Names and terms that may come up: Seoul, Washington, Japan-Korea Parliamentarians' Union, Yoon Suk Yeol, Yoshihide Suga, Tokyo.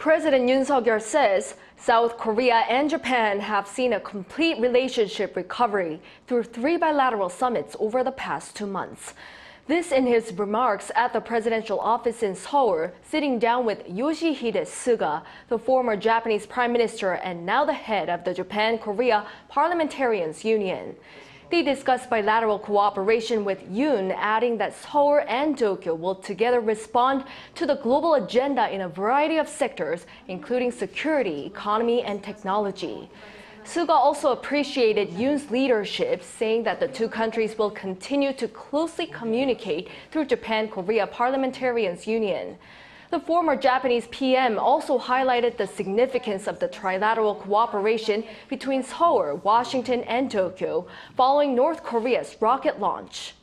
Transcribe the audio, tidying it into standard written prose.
President Yoon Suk Yeol says South Korea and Japan have seen a complete relationship recovery through 3 bilateral summits over the past 2 months. This in his remarks at the presidential office in Seoul, sitting down with Yoshihide Suga, the former Japanese prime minister and now the head of the Japan-Korea Parliamentarians' Union. They discussed bilateral cooperation with Yoon, adding that Seoul and Tokyo will together respond to the global agenda in a variety of sectors, including security, economy, and technology. Suga also appreciated Yoon's leadership, saying that the 2 countries will continue to closely communicate through Japan-Korea Parliamentarians' Union. The former Japanese PM also highlighted the significance of the trilateral cooperation between Seoul, Washington, and Tokyo following North Korea's rocket launch.